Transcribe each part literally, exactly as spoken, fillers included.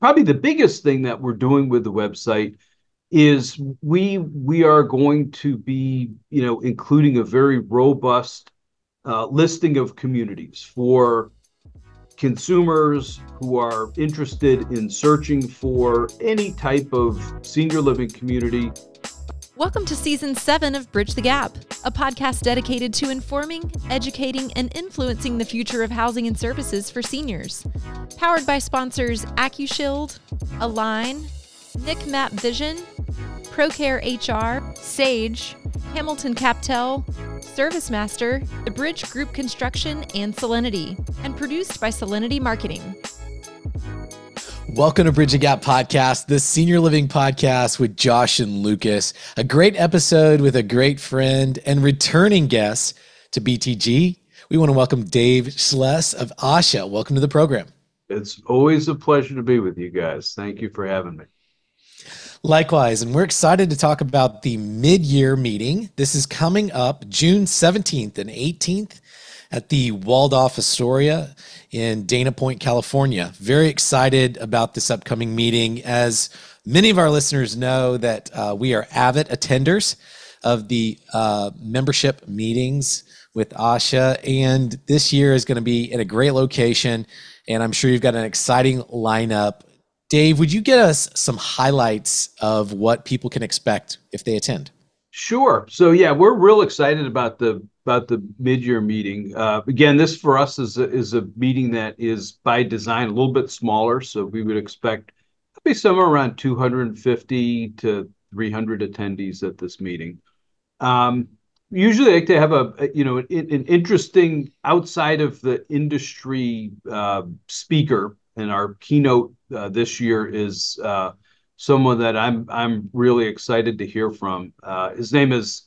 probably the biggest thing that we're doing with the website is we we are going to be, you know, including a very robust uh, listing of communities for consumers who are interested in searching for any type of senior living community. Welcome to Season seven of Bridge the Gap, a podcast dedicated to informing, educating, and influencing the future of housing and services for seniors. Powered by sponsors Accushield, Align, N I C MAP Vision, Procare H R, Sage, Hamilton CapTel, Service Master, The Bridge Group Construction, and Solinity, and produced by Solinity Marketing. Welcome to Bridge the Gap Podcast, the senior living podcast with Josh and Lucas. A great episode with a great friend and returning guest to B T G. We want to welcome Dave Schless of ASHA. Welcome to the program. It's always a pleasure to be with you guys. Thank you for having me. Likewise, and we're excited to talk about the mid-year meeting. This is coming up June seventeenth and eighteenth. At the Waldorf Astoria in Dana Point, California. Very excited about this upcoming meeting. As many of our listeners know that uh, we are avid attenders of the uh, membership meetings with ASHA, and this year is going to be in a great location, and I'm sure you've got an exciting lineup. Dave, would you get us some highlights of what people can expect if they attend? Sure. So yeah, we're real excited about the about the mid-year meeting. Uh, again, this for us is a, is a meeting that is by design a little bit smaller. So we would expect to be somewhere around two hundred fifty to three hundred attendees at this meeting. Um, usually I like to have a, a you know an, an interesting outside of the industry uh, speaker, and our keynote uh, this year is uh, someone that I'm I'm really excited to hear from. Uh, his name is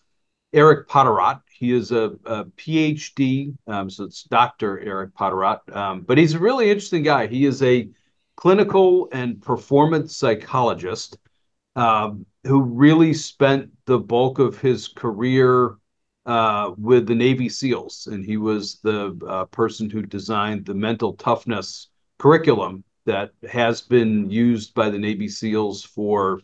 Eric Potterat. He is a, a P H D, um, so it's Doctor Eric Potterat, um, but he's a really interesting guy. He is a clinical and performance psychologist um, who really spent the bulk of his career uh, with the Navy SEALs, and he was the uh, person who designed the mental toughness curriculum that has been used by the Navy SEALs for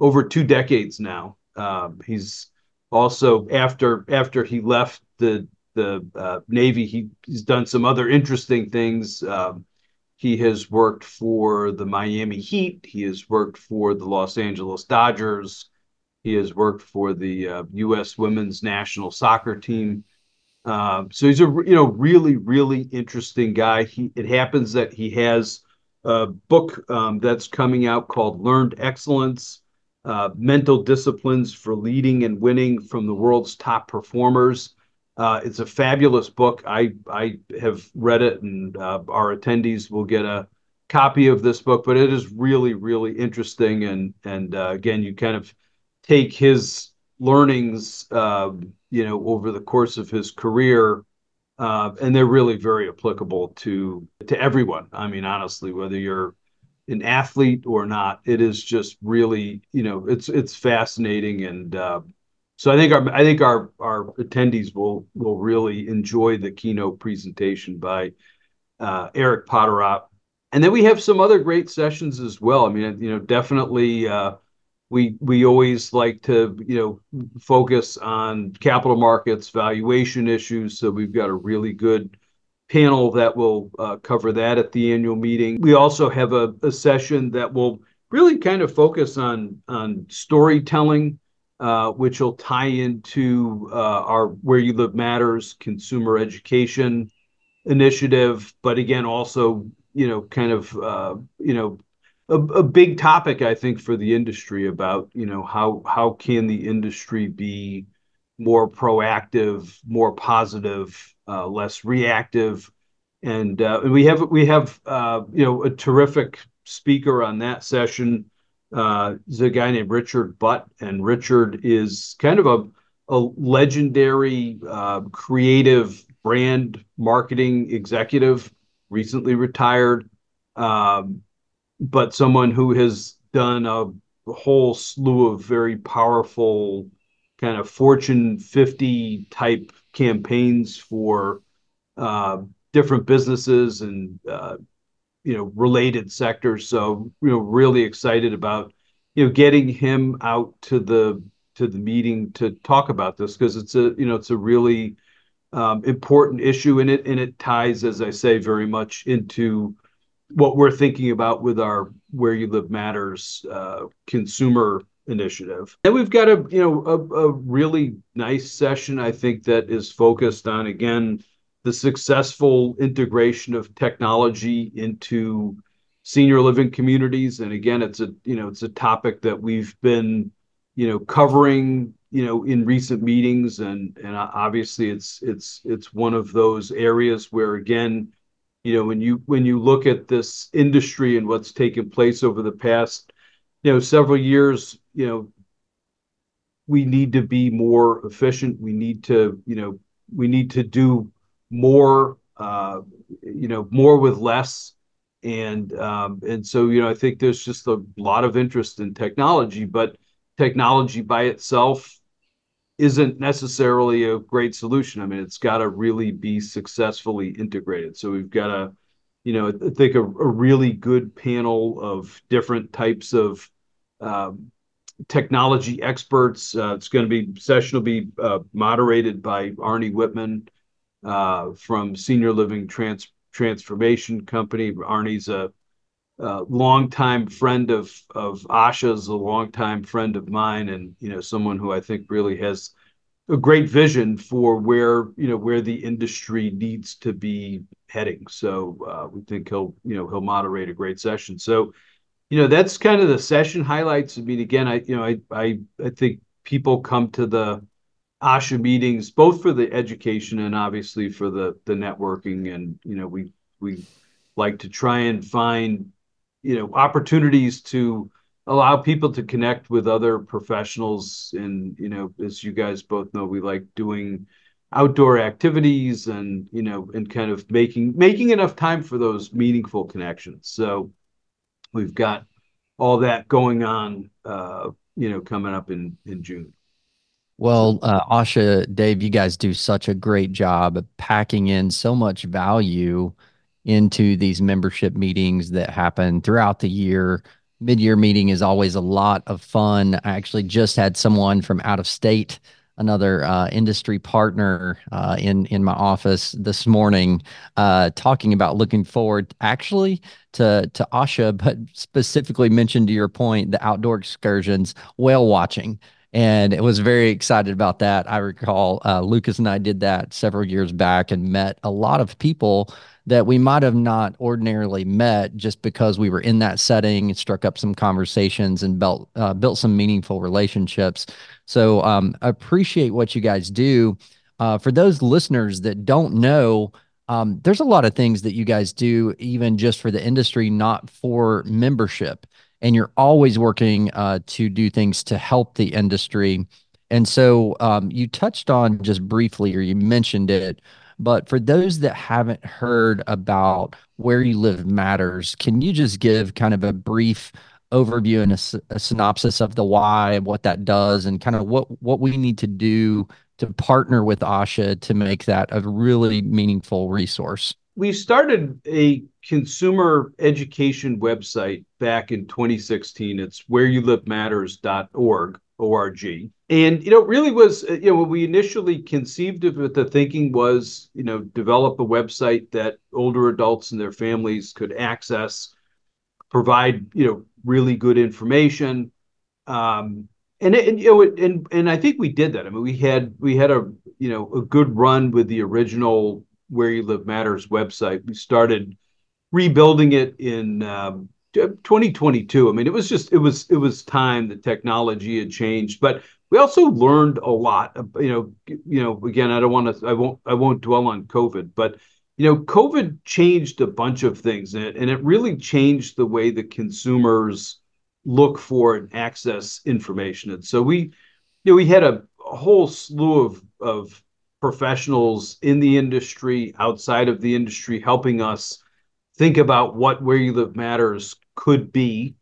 over two decades now. Um, he's also, after after he left the the uh, Navy, he, he's done some other interesting things. Um, he has worked for the Miami Heat. He has worked for the Los Angeles Dodgers. He has worked for the uh, U S Women's National Soccer Team. Uh, so he's a you know really really interesting guy. He it happens that he has a book um, that's coming out called Learned Excellence, uh, Mental Disciplines for Leading and Winning from the World's Top Performers. Uh, it's a fabulous book. I, I have read it, and uh, our attendees will get a copy of this book, but it is really, really interesting. And, and uh, again, you kind of take his learnings, uh, you know, over the course of his career, Uh, and they're really very applicable to to everyone. I mean, honestly, whether you're an athlete or not, it is just really, you know, it's it's fascinating. And uh, so I think our I think our our attendees will will really enjoy the keynote presentation by uh, Eric Potterat. And then we have some other great sessions as well. I mean, you know, definitely. Uh, We we always like to, you know, focus on capital markets, valuation issues. So we've got a really good panel that will uh, cover that at the annual meeting. We also have a, a session that will really kind of focus on on storytelling, uh, which will tie into uh, our Where You Live Matters consumer education initiative. But again, also, you know, kind of, uh, you know, A, a big topic, I think, for the industry about, you know, how how can the industry be more proactive, more positive, uh, less reactive, and uh, and we have we have uh, you know a terrific speaker on that session. Uh, is a guy named Richard Butt, and Richard is kind of a a legendary uh, creative brand marketing executive, recently retired. Um, But someone who has done a whole slew of very powerful kind of Fortune fifty type campaigns for uh, different businesses and uh, you know, related sectors. So, you know, really excited about, you know, getting him out to the to the meeting to talk about this, because it's a, you know, it's a really um, important issue, and it and it ties, as I say, very much into what we're thinking about with our Where You Live Matters uh, consumer initiative. And we've got a, you know, a, a really nice session, I think, that is focused on, again, the successful integration of technology into senior living communities. And again, it's a, you know, it's a topic that we've been, you know, covering, you know, in recent meetings. And, and obviously it's, it's, it's one of those areas where, again, you know, when you, when you look at this industry and what's taken place over the past, you know, several years, you know, we need to be more efficient. We need to, you know, we need to do more, uh, you know, more with less. And, um, and so, you know, I think there's just a lot of interest in technology, but technology by itself isn't necessarily a great solution. I mean, it's got to really be successfully integrated. So we've got to, you know, I think a, a really good panel of different types of um, technology experts. Uh, it's going to be, session will be uh, moderated by Arnie Whitman uh, from Senior Living Trans- Transformation Company. Arnie's a, a longtime friend of, of ASHA's, a longtime friend of mine, and, you know, someone who I think really has a great vision for where, you know, where the industry needs to be heading. So uh, we think he'll, you know, he'll moderate a great session. So, you know, that's kind of the session highlights. I mean, again, I, you know, I, I, I think people come to the ASHA meetings, both for the education and obviously for the, the networking. And, you know, we, we like to try and find, you know, opportunities to allow people to connect with other professionals. And, you know, as you guys both know, we like doing outdoor activities and, you know, and kind of making, making enough time for those meaningful connections. So we've got all that going on, uh, you know, coming up in, in June. Well, uh, ASHA, Dave, you guys do such a great job of packing in so much value into these membership meetings that happen throughout the year. Mid-year meeting is always a lot of fun. I actually just had someone from out of state, another uh, industry partner uh, in, in my office this morning, uh, talking about looking forward actually to, to ASHA, but specifically mentioned, to your point, the outdoor excursions, whale watching. And it was very excited about that. I recall uh, Lucas and I did that several years back and met a lot of people that we might have not ordinarily met, just because we were in that setting and struck up some conversations and built, uh, built some meaningful relationships. So um, appreciate what you guys do. Uh, for those listeners that don't know, um, there's a lot of things that you guys do, even just for the industry, not for membership. And you're always working uh, to do things to help the industry. And so um, you touched on just briefly, or you mentioned it, but for those that haven't heard about Where You Live Matters, can you just give kind of a brief overview and a, a synopsis of the why and what that does, and kind of what, what we need to do to partner with ASHA to make that a really meaningful resource? We started a consumer education website back in twenty sixteen. It's where you live matters dot org. O R G. And, you know, it really was, you know, when we initially conceived of it, the thinking was, you know, develop a website that older adults and their families could access, provide, you know, really good information. Um, and, and, you know, and, and I think we did that. I mean, we had, we had a, you know, a good run with the original Where You Live Matters website. We started rebuilding it in, um, twenty twenty-two. I mean, it was just, it was, it was time. The technology had changed, but we also learned a lot. You know, you know, again, I don't want to, I won't, I won't dwell on COVID, but, you know, COVID changed a bunch of things in it, and it really changed the way the consumers look for and access information. And so we, you know, we had a, a whole slew of, of professionals in the industry, outside of the industry, helping us think about what Where You Live Matters could be.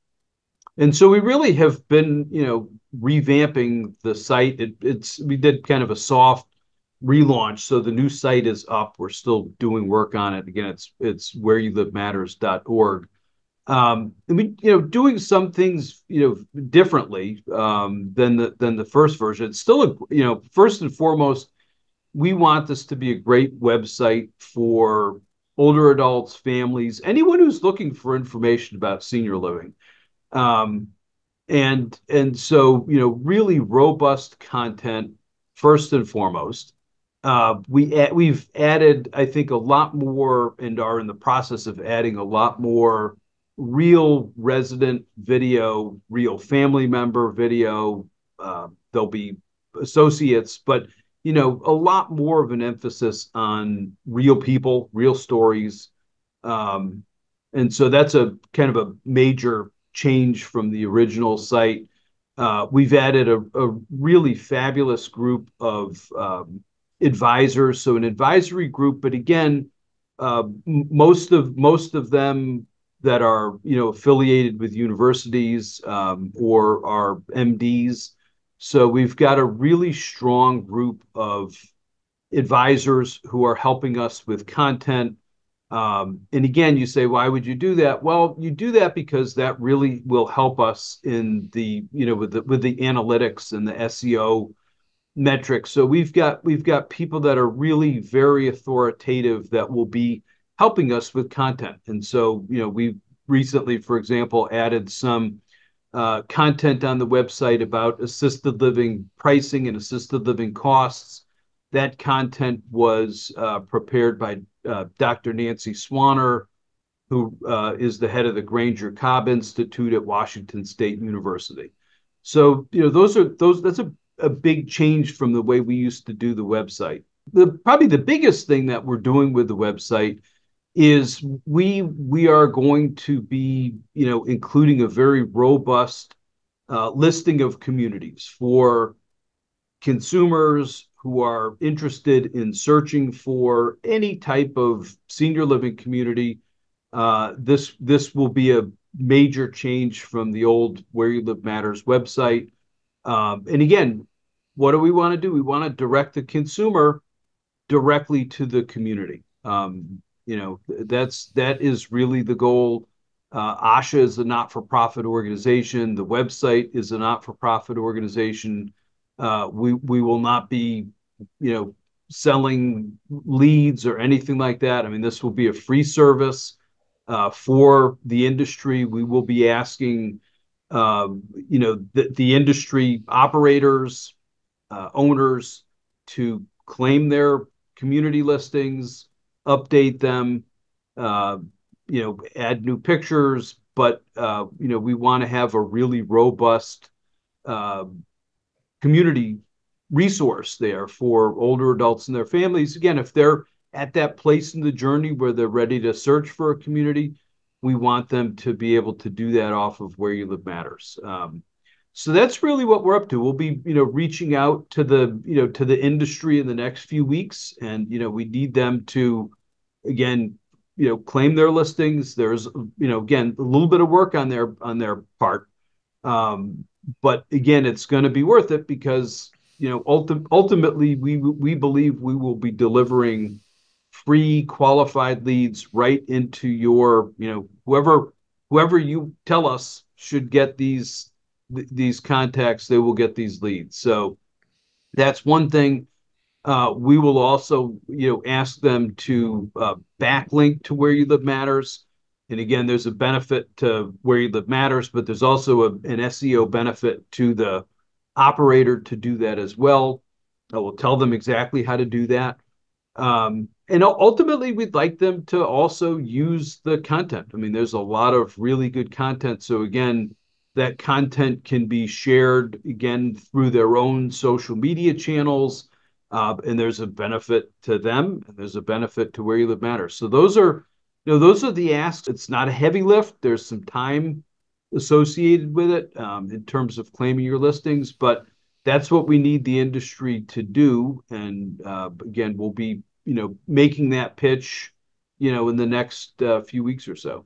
And so we really have been, you know, revamping the site. It, it's, we did kind of a soft relaunch. So the new site is up. We're still doing work on it. Again, it's it's where you live matters dot org. Um, I mean, you know, doing some things, you know, differently um, than the than the first version. It's still, a, you know, first and foremost, we want this to be a great website for older adults, families, anyone who's looking for information about senior living. Um, and and so, you know, really robust content first and foremost. Uh, we ad- we've added, I think, a lot more, and are in the process of adding a lot more real resident video, real family member video. Uh, there'll be associates, but you know, a lot more of an emphasis on real people, real stories, um, and so that's a kind of a major change from the original site. Uh, we've added a, a really fabulous group of um, advisors, so an advisory group, but again, uh, m- most of most of them that are, you know, affiliated with universities um, or are M Ds. So we've got a really strong group of advisors who are helping us with content. Um, and again, you say, why would you do that? Well, you do that because that really will help us in the, you know, with the with the analytics and the S E O metrics. So we've got we've got people that are really very authoritative that will be helping us with content. And so, you know, we recently, for example, added some uh, content on the website about assisted living pricing and assisted living costs. That content was uh, prepared by uh, Doctor Nancy Swanner, who uh, is the head of the Granger Cobb Institute at Washington State University. So, you know, those are those. That's a, a big change from the way we used to do the website. The probably the biggest thing that we're doing with the website is we we are going to be, you know, including a very robust uh, listing of communities for consumers who are interested in searching for any type of senior living community. Uh, this this will be a major change from the old Where You Live Matters website. Um, and again, what do we want to do? We want to direct the consumer directly to the community. Um, You know, that's that is really the goal. Uh, ASHA is a not-for-profit organization. The website is a not-for-profit organization. Uh, we we will not be, you know, selling leads or anything like that. I mean, this will be a free service uh, for the industry. We will be asking, uh, you know, the, the industry operators, uh, owners to claim their community listings, update them, uh, you know, add new pictures, but, uh, you know, we want to have a really robust uh, community resource there for older adults and their families. Again, if they're at that place in the journey where they're ready to search for a community, we want them to be able to do that off of Where You Live Matters. Um, so that's really what we're up to. We'll be, you know, reaching out to the, you know, to the industry in the next few weeks. And, you know, we need them to, again, you know, claim their listings. There's, you know, again, a little bit of work on their, on their part. Um, but again, it's going to be worth it because, you know, ulti- ultimately we, we believe we will be delivering free qualified leads right into your, you know, whoever, whoever you tell us should get these these contacts, they will get these leads. So that's one thing. Uh, we will also, you know, ask them to uh, backlink to Where You Live Matters. And again, there's a benefit to Where You Live Matters, but there's also a, an S E O benefit to the operator to do that as well. I will tell them exactly how to do that. Um, and ultimately, we'd like them to also use the content. I mean, there's a lot of really good content. So again, that content can be shared, again, through their own social media channels, uh, and there's a benefit to them, and there's a benefit to Where You Live Matters. So those are, you know, those are the asks. It's not a heavy lift. There's some time associated with it um, in terms of claiming your listings, but that's what we need the industry to do. And uh, again, we'll be, you know, making that pitch, you know, in the next uh, few weeks or so.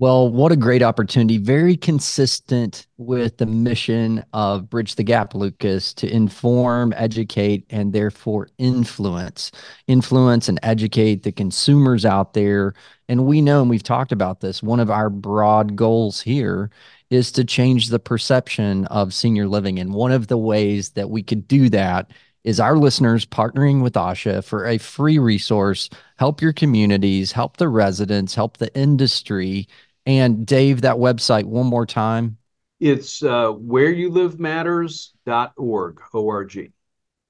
Well, what a great opportunity. Very consistent with the mission of Bridge the Gap, Lucas, to inform, educate, and therefore influence. Influence and educate the consumers out there. And we know, and we've talked about this, one of our broad goals here is to change the perception of senior living. And one of the ways that we could do that is our listeners partnering with ASHA for a free resource. Help your communities, help the residents, help the industry. And Dave, that website one more time. It's uh, where you live matters dot org, O R G.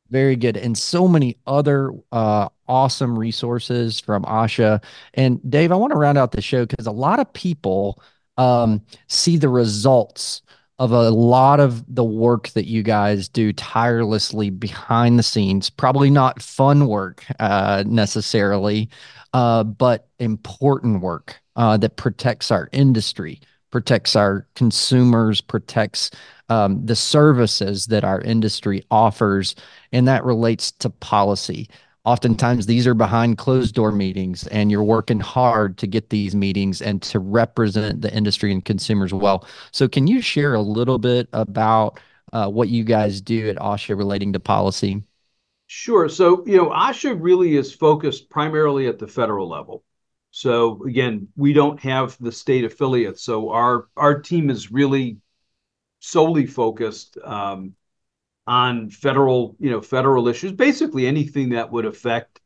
Very good. And so many other uh, awesome resources from ASHA. And Dave, I want to round out the show because a lot of people um, see the results of a lot of the work that you guys do tirelessly behind the scenes, probably not fun work uh, necessarily, uh, but important work uh, that protects our industry, protects our consumers, protects um, the services that our industry offers, and that relates to policy. Oftentimes, these are behind closed door meetings, and you're working hard to get these meetings and to represent the industry and consumers well. So can you share a little bit about uh, what you guys do at ASHA relating to policy? Sure. So, you know, ASHA really is focused primarily at the federal level. So, again, we don't have the state affiliates. So our, our team is really solely focused um on federal, you know, federal issues, basically anything that would affect,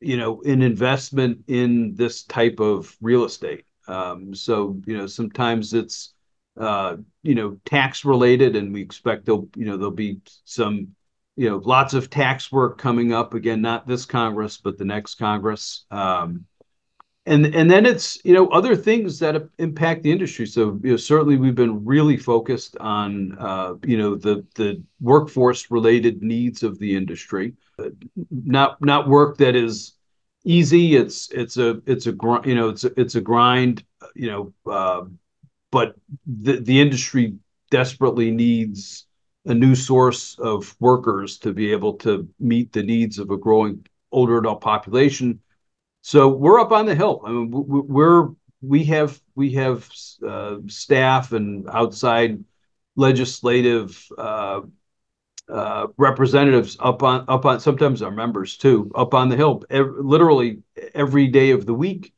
you know, an investment in this type of real estate. Um, so, you know, sometimes it's, uh, you know, tax related, and we expect there'll, you know, there'll be some, you know, lots of tax work coming up. Again, not this Congress, but the next Congress. Um, and and then it's, you know, other things that impact the industry. So, you know, certainly we've been really focused on, uh, you know, the the workforce related needs of the industry. Not not work that is easy. It's it's a it's a gr- you know it's a, it's a grind. You know, uh, but the the industry desperately needs a new source of workers to be able to meet the needs of a growing older adult population. So we're up on the hill. I mean, we're we have we have uh, staff and outside legislative uh, uh, representatives up on up on sometimes our members too up on the hill. Every, literally every day of the week,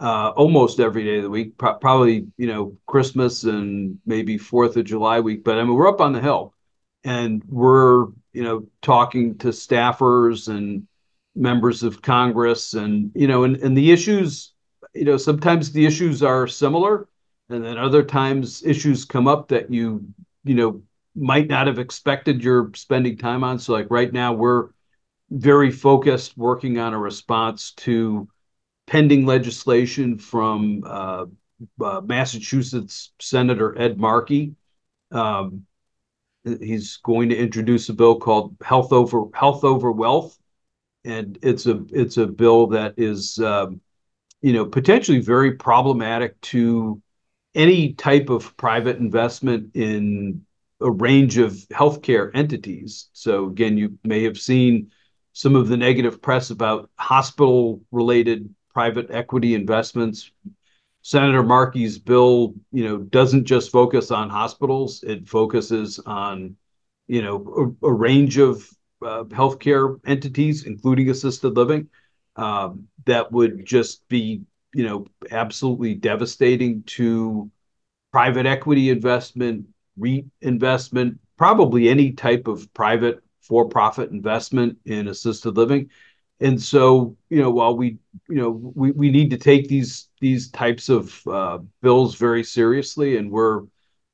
uh, almost every day of the week. Pro- probably you know Christmas and maybe Fourth of July week. But I mean, we're up on the hill, and we're you know talking to staffers and members of Congress, and you know and, and the issues, you know sometimes the issues are similar, and then other times issues come up that you you know might not have expected you're spending time on. So like right now we're very focused working on a response to pending legislation from uh, uh, Massachusetts Senator Ed Markey. Um, he's going to introduce a bill called Health Over Health Over Wealth. And it's a it's a bill that is, um, you know, potentially very problematic to any type of private investment in a range of healthcare entities. So, again, you may have seen some of the negative press about hospital-related private equity investments. Senator Markey's bill, you know, doesn't just focus on hospitals. It focuses on, you know, a, a range of Uh, healthcare entities, including assisted living, um, that would just be, you know, absolutely devastating to private equity investment, REIT investment, probably any type of private for-profit investment in assisted living. And so, you know, while we, you know, we, we need to take these these types of uh, bills very seriously, and we're,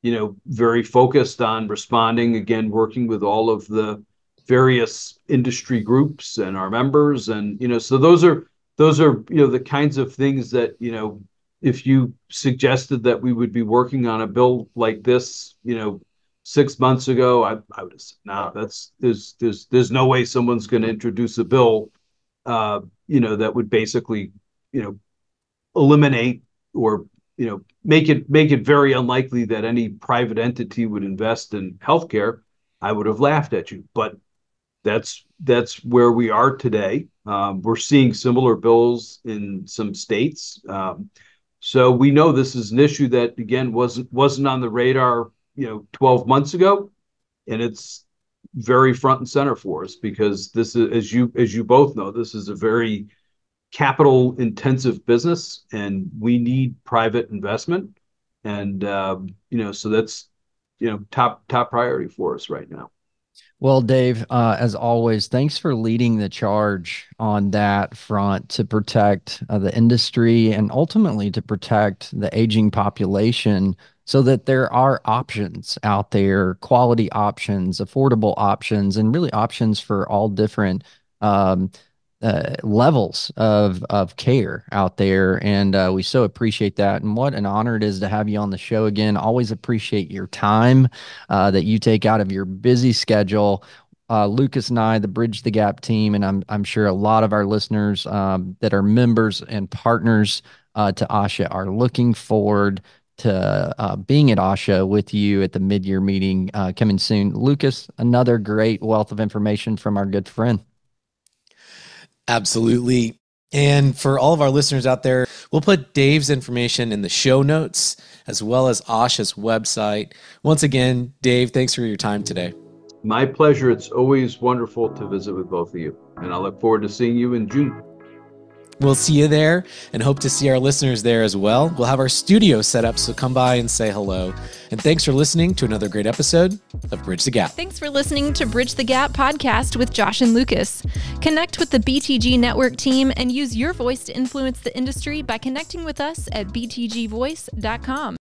you know, very focused on responding. Again, working with all of the various industry groups and our members, and you know so those are those are you know the kinds of things that you know if you suggested that we would be working on a bill like this you know six months ago, I, I would have said no, that's there's there's there's no way someone's going to introduce a bill uh you know that would basically you know eliminate or you know make it make it very unlikely that any private entity would invest in healthcare. I would have laughed at you, but That's that's where we are today. Um, we're seeing similar bills in some states. Um, So we know this is an issue that, again, wasn't wasn't on the radar, you know, twelve months ago, and it's very front and center for us because this is, as you as you both know, this is a very capital intensive business, and we need private investment, and uh, you know, so that's you know top top priority for us right now. Well, Dave, uh, as always, thanks for leading the charge on that front to protect uh, the industry and ultimately to protect the aging population so that there are options out there, quality options, affordable options, and really options for all different um, uh, levels of, of care out there. And uh, we so appreciate that. And what an honor it is to have you on the show again. Always appreciate your time uh, that you take out of your busy schedule. Uh, Lucas and I, the Bridge the Gap team, and I'm, I'm sure a lot of our listeners um, that are members and partners uh, to ASHA are looking forward to uh, being at ASHA with you at the mid-year meeting uh, coming soon. Lucas, another great wealth of information from our good friend. Absolutely. And for all of our listeners out there, we'll put Dave's information in the show notes as well as ASHA's website. Once again, Dave, thanks for your time today. My pleasure. It's always wonderful to visit with both of you, and I look forward to seeing you in June. We'll see you there and hope to see our listeners there as well. We'll have our studio set up, so come by and say hello. And thanks for listening to another great episode of Bridge the Gap. Thanks for listening to Bridge the Gap podcast with Josh and Lucas. Connect with the B T G Network team and use your voice to influence the industry by connecting with us at b t g voice dot com.